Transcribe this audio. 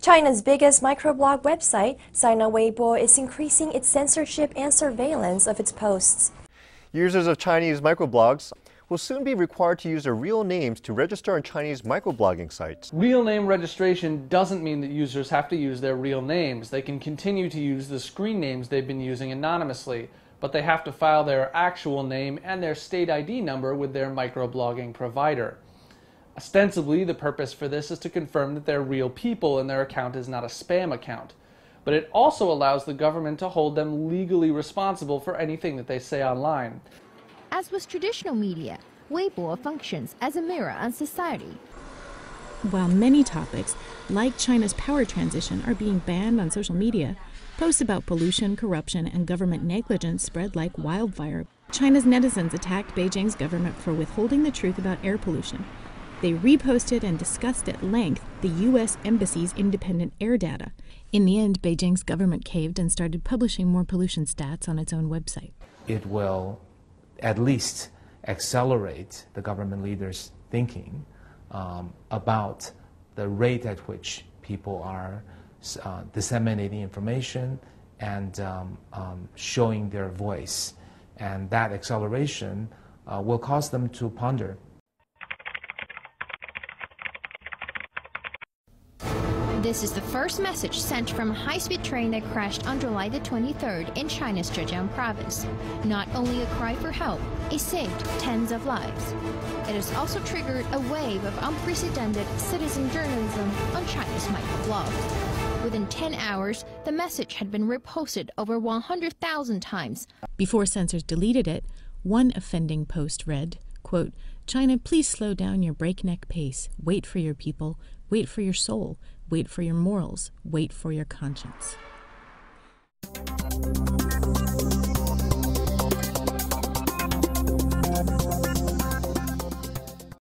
China's biggest microblog website, Sina Weibo, is increasing its censorship and surveillance of its posts. Users of Chinese microblogs will soon be required to use their real names to register on Chinese microblogging sites. Real name registration doesn't mean that users have to use their real names. They can continue to use the screen names they've been using anonymously, but they have to file their actual name and their state ID number with their microblogging provider. Ostensibly, the purpose for this is to confirm that they're real people and their account is not a spam account. But it also allows the government to hold them legally responsible for anything that they say online. As with traditional media, Weibo functions as a mirror on society. While many topics, like China's power transition, are being banned on social media, posts about pollution, corruption, and government negligence spread like wildfire. China's netizens attacked Beijing's government for withholding the truth about air pollution. They reposted and discussed at length the U.S. Embassy's independent air data. In the end, Beijing's government caved and started publishing more pollution stats on its own website. It will at least accelerate the government leaders' thinking about the rate at which people are disseminating information and showing their voice. And that acceleration will cause them to ponder. This is the first message sent from a high-speed train that crashed on July the 23rd in China's Zhejiang province. Not only a cry for help, it saved tens of lives. It has also triggered a wave of unprecedented citizen journalism on China's microblogs. Within 10 hours, the message had been reposted over 100,000 times. Before censors deleted it, one offending post read, quote, "China, please slow down your breakneck pace. Wait for your people. Wait for your soul. Wait for your morals. Wait for your conscience."